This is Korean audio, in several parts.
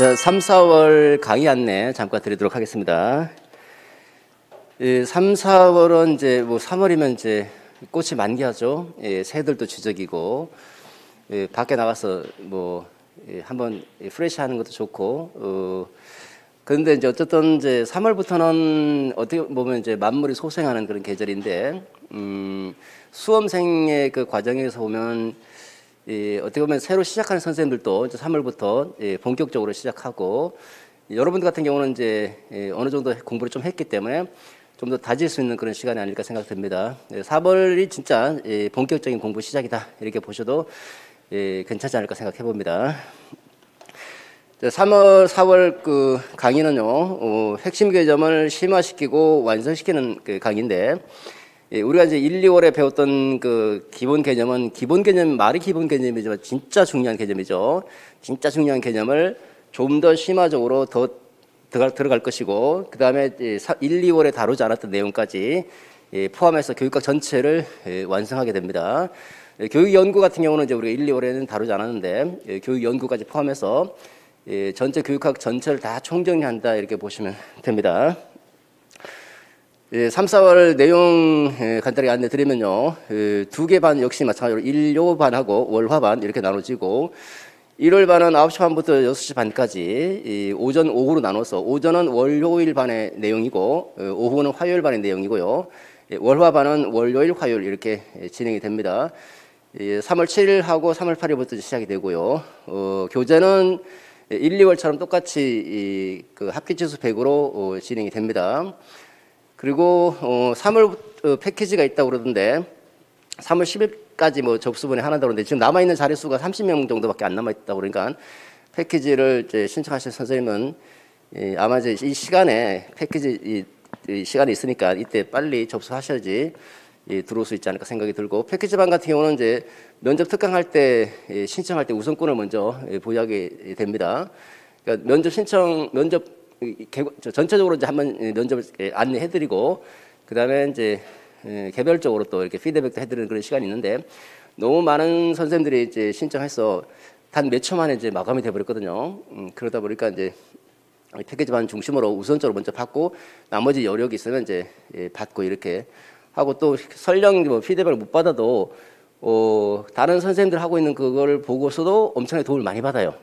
자, 3, 4월 강의 안내 잠깐 드리도록 하겠습니다. 3, 4월은 이제 뭐 3월이면 이제 꽃이 만개하죠. 예, 새들도 지적이고, 예, 밖에 나가서 뭐 한번 프레시하는 것도 좋고, 그런데 이제 어쨌든 이제 3월부터는 어떻게 보면 이제 만물이 소생하는 그런 계절인데, 수험생의 그 과정에서 보면 어떻게 보면 새로 시작하는 선생님들도 이제 3월부터 본격적으로 시작하고, 여러분들 같은 경우는 이제 어느 정도 공부를 좀 했기 때문에 좀 더 다질 수 있는 그런 시간이 아닐까 생각됩니다. 4월이 진짜 본격적인 공부 시작이다, 이렇게 보셔도 괜찮지 않을까 생각해 봅니다. 3월, 4월 그 강의는요, 핵심 개념을 심화시키고 완성시키는 그 강의인데, 우리가 이제 1, 2월에 배웠던 그 기본 개념은, 기본 개념, 말이 기본 개념이지만 진짜 중요한 개념이죠. 진짜 중요한 개념을 좀 더 심화적으로 더 들어갈 것이고, 그 다음에 1, 2월에 다루지 않았던 내용까지 포함해서 교육학 전체를 완성하게 됩니다. 교육연구 같은 경우는 이제 우리가 1, 2월에는 다루지 않았는데, 교육연구까지 포함해서 전체 교육학 전체를 다 총정리한다, 이렇게 보시면 됩니다. 3, 4월 내용 간단히 안내 드리면요, 2개 반 역시 마찬가지로 일요반하고 월화반 이렇게 나눠지고, 일요일반은 9시 반부터 6시 반까지 오전, 오후로 나눠서, 오전은 월요일반의 내용이고, 오후는 화요일반의 내용이고요, 월화반은 월요일, 화요일 이렇게 진행이 됩니다. 3월 7일하고 3월 8일부터 시작이 되고요. 교재는 1, 2월처럼 똑같이 그 합기지수 100으로 진행이 됩니다. 그리고 3월 패키지가 있다고 그러던데, 3월 10일까지 뭐 접수분이 하나 더 그러는데, 지금 남아있는 자릿수가 30명 정도밖에 안 남아있다고 그러니까, 패키지를 이제 신청하신 선생님은 아마 이제 이 시간에 패키지 이 시간이 있으니까 이때 빨리 접수하셔야지 들어올 수 있지 않을까 생각이 들고, 패키지반 같은 경우는 이제 면접 특강할 때 신청할 때 우선권을 먼저 보유하게 됩니다. 그러니까 면접 신청, 면접 전체적으로 이제 한번 면접을 안내해드리고, 그 다음에 이제 개별적으로 또 이렇게 피드백도 해드리는 그런 시간이 있는데, 너무 많은 선생님들이 이제 신청해서 단 몇 초 만에 이제 마감이 돼버렸거든요. 그러다 보니까 이제 패키지반 중심으로 우선적으로 먼저 받고, 나머지 여력이 있으면 이제 받고 이렇게 하고, 또 설령 뭐 피드백을 못 받아도 다른 선생님들 하고 있는 그거를 보고서도 엄청나게 도움을 많이 받아요.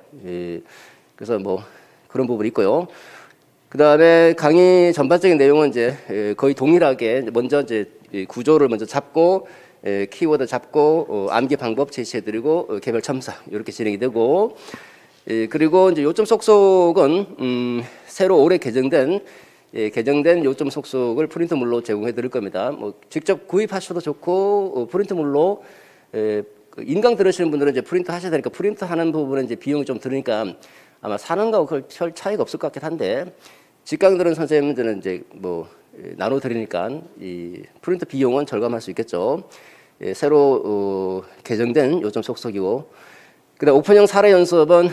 그래서 뭐 그런 부분이 있고요. 그 다음에 강의 전반적인 내용은 이제 거의 동일하게 먼저 이제 구조를 먼저 잡고, 키워드 잡고, 암기 방법 제시해드리고, 개별 참사 이렇게 진행이 되고, 그리고 이제 요점 속속은 새로 올해 개정된 요점 속속을 프린트물로 제공해 드릴 겁니다. 뭐 직접 구입하셔도 좋고, 프린트물로, 인강 들으시는 분들은 이제 프린트 하셔야 되니까, 프린트 하는 부분은 이제 비용이 좀 들으니까 아마 사는 거하고 별 차이가 없을 것 같긴 한데, 직강 들은 선생님들은 이제 뭐 나눠 드리니까 이 프린트 비용은 절감할 수 있겠죠. 새로 개정된 요점 속속이고, 그다음 오픈형 사례 연습은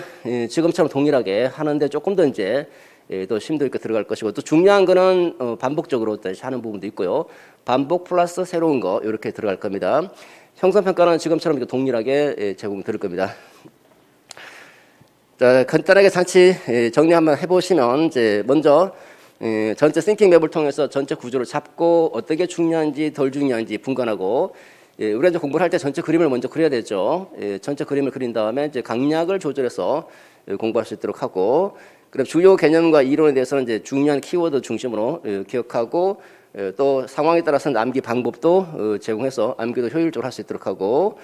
지금처럼 동일하게 하는데 조금 더 이제 또 심도 있게 들어갈 것이고, 또 중요한 거는 반복적으로 다시 하는 부분도 있고요. 반복 플러스 새로운 거 이렇게 들어갈 겁니다. 형성평가는 지금처럼 동일하게 제공드릴 겁니다. 자, 간단하게 상치 정리 한번 해보시면, 이제 먼저 전체 싱킹 맵을 통해서 전체 구조를 잡고, 어떤 게 중요한지 덜 중요한지 분간하고, 우리가 이제 공부를 할 때 전체 그림을 먼저 그려야 되죠. 전체 그림을 그린 다음에 이제 강약을 조절해서 공부할 수 있도록 하고, 그럼 주요 개념과 이론에 대해서는 이제 중요한 키워드 중심으로 기억하고, 또 상황에 따라서는 암기 방법도 제공해서 암기도 효율적으로 할 수 있도록 하고,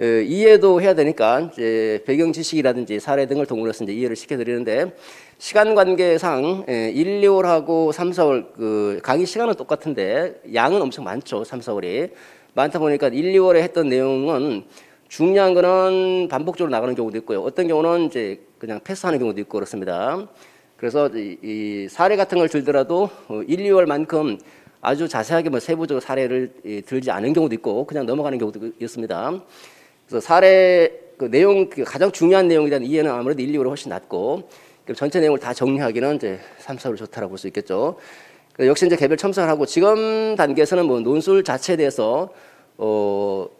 이해도 해야 되니까 이제 배경 지식이라든지 사례 등을 동원해서 이제 이해를 시켜드리는데, 시간 관계상 1, 2월하고 3, 4월 그 강의 시간은 똑같은데 양은 엄청 많죠. 3, 4월이 많다 보니까 1, 2월에 했던 내용은 중요한 거는 반복적으로 나가는 경우도 있고요. 어떤 경우는 이제 그냥 패스하는 경우도 있고 그렇습니다. 그래서 이 사례 같은 걸 들더라도 1, 2월만큼 아주 자세하게 뭐 세부적으로 사례를 들지 않은 경우도 있고, 그냥 넘어가는 경우도 있습니다. 그래서 사례 그 내용, 가장 중요한 내용에 대한 이해는 아무래도 1, 2월이 훨씬 낫고, 전체 내용을 다 정리하기는 이제 3, 4월이 좋다라고 볼 수 있겠죠. 역시 이제 개별 첨삭을 하고, 지금 단계에서는 뭐 논술 자체에 대해서 뭐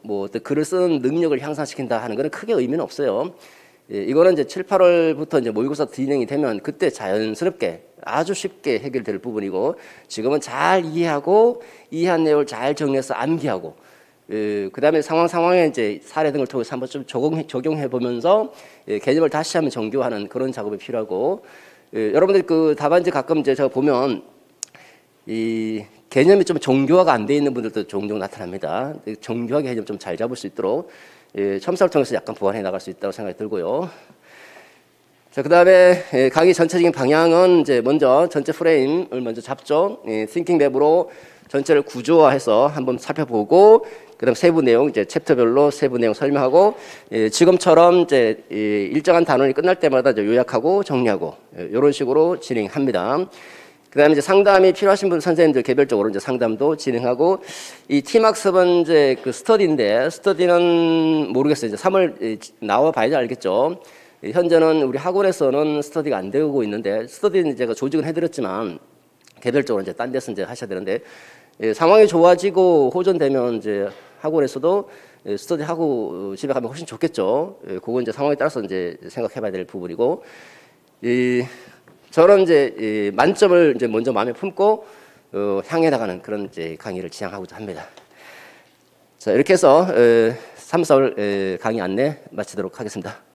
글을 쓰는 능력을 향상시킨다 하는 거는 크게 의미는 없어요. 예, 이거는 이제 7, 8월부터 이제 모의고사 진행이 되면 그때 자연스럽게 아주 쉽게 해결될 부분이고, 지금은 잘 이해하고 이해한 내용을 잘 정리해서 암기하고, 예, 그 다음에 상황에 이제 사례 등을 통해서 한번 좀 적용해 보면서, 예, 개념을 다시 한번 정교하는 그런 작업이 필요하고, 예, 여러분들 그 답안지 가끔 이제 제가 보면 이 개념이 좀 정교화가 안 돼 있는 분들도 종종 나타납니다. 정교하게 개념 좀 잘 잡을 수 있도록, 예, 첨삭을 통해서 약간 보완해 나갈 수 있다고 생각이 들고요. 자, 그 다음에, 예, 강의 전체적인 방향은 이제 먼저 전체 프레임을 먼저 잡죠. 예, 싱킹 맵으로 전체를 구조화해서 한번 살펴보고, 그 다음 세부 내용, 이제 챕터별로 세부 내용 설명하고, 예, 지금처럼 이제 일정한 단원이 끝날 때마다 이제 요약하고 정리하고, 예, 이런 식으로 진행합니다. 그 다음에 이제 상담이 필요하신 분 선생님들 개별적으로 이제 상담도 진행하고, 이 팀학습은 이제 그 스터디인데, 스터디는 모르겠어요. 이제 3월 나와봐야지 알겠죠. 현재는 우리 학원에서는 스터디가 안 되고 있는데, 스터디는 제가 조직은 해드렸지만, 개별적으로 이제 딴 데서 이제 하셔야 되는데, 예, 상황이 좋아지고 호전되면 이제 학원에서도 스터디하고 집에 가면 훨씬 좋겠죠. 예, 그건 이제 상황에 따라서 이제 생각해 봐야 될 부분이고, 이 저는 이제 만점을 이제 먼저 마음에 품고 향해 나가는 그런 이제 강의를 지향하고자 합니다. 자, 이렇게 해서 3, 4월 강의 안내 마치도록 하겠습니다.